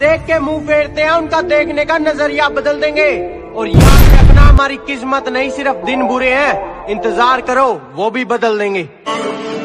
देख के मुंह फेरते हैं, उनका देखने का नजरिया बदल देंगे। और याद रखना हमारी किस्मत नहीं, सिर्फ दिन बुरे हैं, इंतजार करो वो भी बदल देंगे।